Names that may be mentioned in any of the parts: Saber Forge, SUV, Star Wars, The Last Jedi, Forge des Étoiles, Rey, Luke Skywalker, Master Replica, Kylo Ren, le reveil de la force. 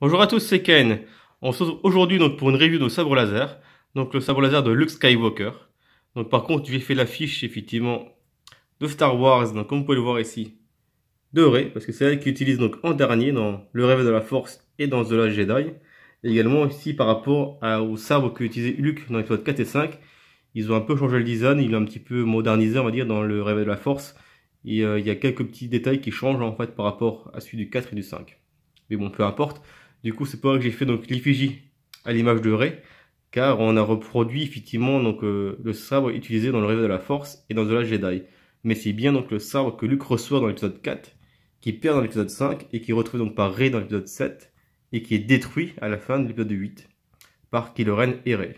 Bonjour à tous, c'est Ken. On se retrouve aujourd'hui donc pour une review de sabre laser, donc le sabre laser de Luke Skywalker. Donc par contre, j'ai fait l'affiche effectivement de Star Wars, donc comme vous pouvez le voir ici, de Rey, parce que c'est elle qui utilise donc en dernier dans Le Rêve de la Force et dans The Last Jedi. Et également ici par rapport au sabre que utilisait Luke dans l'épisode 4 et 5, ils ont un peu changé le design, ils l'ont un petit peu modernisé on va dire dans Le Rêve de la Force. Et il y a quelques petits détails qui changent en fait par rapport à celui du 4 et du 5. Mais bon, peu importe. Du coup, c'est pour ça que j'ai fait donc l'effigie à l'image de Rey, car on a reproduit effectivement donc le sabre utilisé dans Le Rêve de la Force et dans The Last Jedi. Mais c'est bien donc le sabre que Luke reçoit dans l'épisode 4, qui perd dans l'épisode 5 et qui retrouve donc par Rey dans l'épisode 7 et qui est détruit à la fin de l'épisode 8 par Kylo Ren et Rey.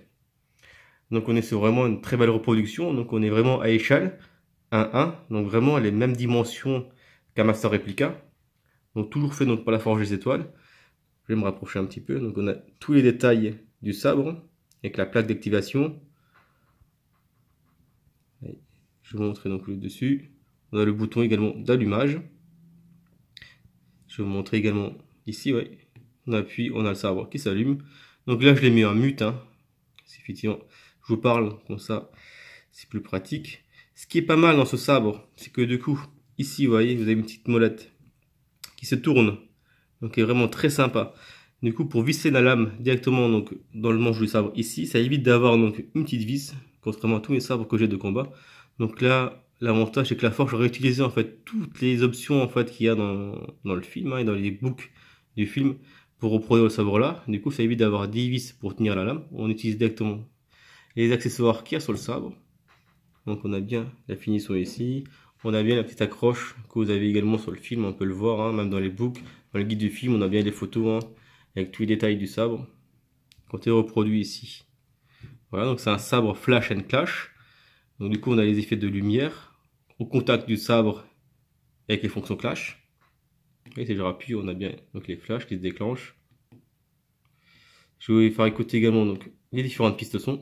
Donc on est sur vraiment une très belle reproduction. Donc on est vraiment à échelle 1-1, donc vraiment les mêmes dimensions qu'un Master Replica. Donc toujours fait donc par la Forge des Étoiles. Je vais me rapprocher un petit peu. Donc on a tous les détails du sabre avec la plaque d'activation. Je vais vous montrer donc le dessus. On a le bouton également d'allumage. Je vais vous montrer également ici. Ouais. On appuie, on a le sabre qui s'allume. Donc là je l'ai mis en mute. Hein. Effectivement, je vous parle comme ça, c'est plus pratique. Ce qui est pas mal dans ce sabre, c'est que du coup, ici vous voyez, vous avez une petite molette qui se tourne, donc est vraiment très sympa. Du coup, pour visser la lame directement donc dans le manche du sabre ici, ça évite d'avoir donc une petite vis, contrairement à tous les sabres que j'ai de combat. Donc là, l'avantage c'est que la Forge aurait utilisé en fait toutes les options en fait qu'il y a dans le film hein, et dans les books du film pour reproduire le sabre là. Du coup, ça évite d'avoir 10 vis pour tenir la lame. On utilise directement les accessoires qu'il y a sur le sabre. Donc on a bien la finition ici. On a bien la petite accroche que vous avez également sur le film, on peut le voir, hein, même dans les books, dans le guide du film, on a bien les photos hein, avec tous les détails du sabre, quand il est reproduit ici. Voilà, donc c'est un sabre flash and clash. Donc du coup, on a les effets de lumière au contact du sabre avec les fonctions clash. Et si je rappuie, on a bien donc, les flashs qui se déclenchent. Je vais vous faire écouter également donc, les différentes pistes de son.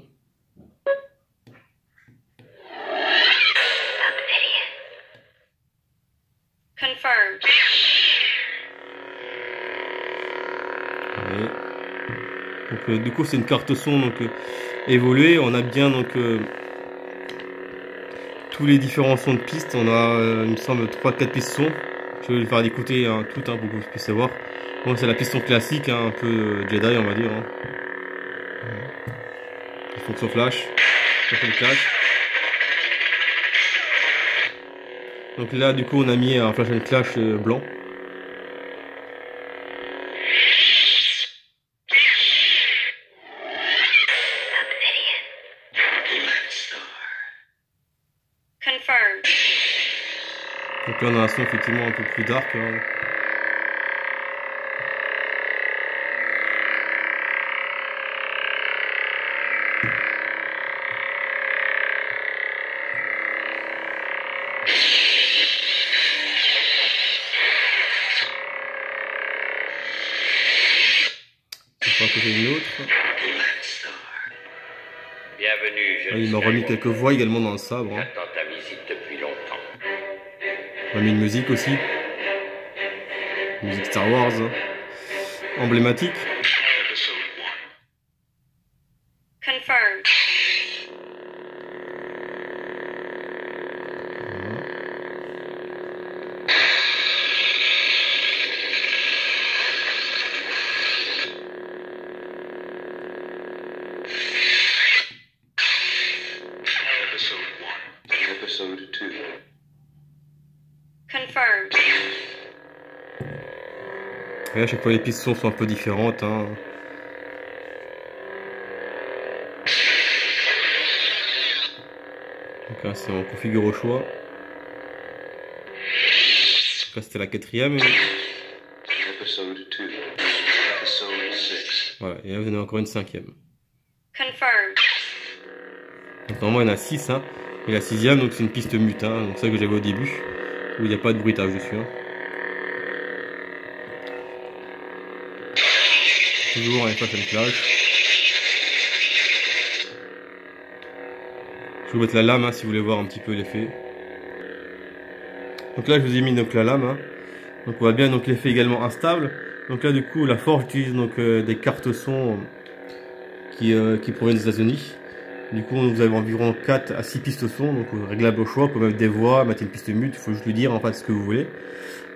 Confirmed. Ouais. Donc, du coup c'est une carte son donc évoluée, on a bien donc tous les différents sons de pistes, on a il me semble 3-4 pistes son. Je vais les faire écouter hein, toutes hein, pour que vous puissiez voir. Bon, c'est la piste son classique, hein, un peu Jedi on va dire. Hein. Les fonctions flash, les flash. Donc là, du coup, on a mis un flash and clash blanc. Donc là, on a un son effectivement un peu plus dark. Hein. Il m'a remis quelques voix également dans le sabre. Hein. On a mis une musique aussi. Une musique Star Wars. Hein. Emblématique. Et à chaque fois les pistes sont un peu différentes. Hein. Donc là on configure au choix. Donc là c'était la quatrième. Et... voilà, et là vous en avez encore une cinquième. Donc normalement il y en a 6 hein. Et la sixième donc c'est une piste mute, hein. Donc ça que j'avais au début, où il n'y a pas de bruitage dessus. Hein. Toujours avec Flash and Clash. Je vais vous mettre la lame hein, si vous voulez voir un petit peu l'effet. Donc là je vous ai mis donc la lame. Hein. Donc on voit bien donc l'effet également instable. Donc là du coup la Forge utilise donc des cartes son qui proviennent des États-Unis. Du coup vous avez environ 4 à 6 pistes son, donc réglables au choix, vous pouvez mettre des voix, mettre une piste mute, il faut juste lui dire en fait ce que vous voulez.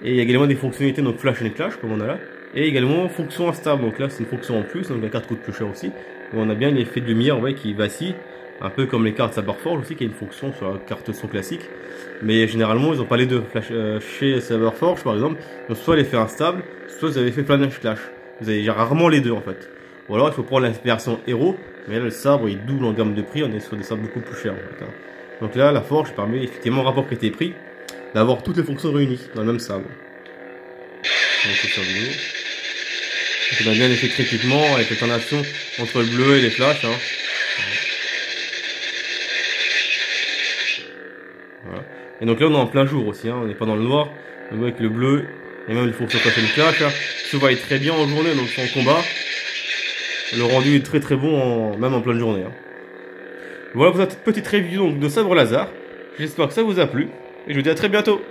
Et il y a également des fonctionnalités donc flash and clash comme on a là, et également fonction instable, donc là c'est une fonction en plus, donc la carte coûte plus cher aussi. Où on a bien l'effet de lumière ouais, qui vacille, un peu comme les cartes Saber Forge aussi qui a une fonction sur la carte son classique. Mais généralement ils n'ont pas les deux. Chez Saber Forge par exemple, ils ont soit l'effet instable, soit vous avez l'effet Flash Clash. Vous avez rarement les deux en fait. Ou alors il faut prendre la version héros, mais là le sabre il double en gamme de prix, on est sur des sabres beaucoup plus chers en fait. Donc là la Forge permet effectivement, rapport qualité prix, d'avoir toutes les fonctions réunies dans le même sabre. Donc on a bien l'effet critiquement avec l'alternation entre le bleu et les flashs. Voilà. Et donc là on est en plein jour aussi, on n'est pas dans le noir. Donc avec le bleu et même les fonctions flash and clash, tout va être très bien en journée, donc en combat. Le rendu est très très bon, même en pleine journée. Voilà pour cette petite review donc, de Sabre Lazare. J'espère que ça vous a plu et je vous dis à très bientôt.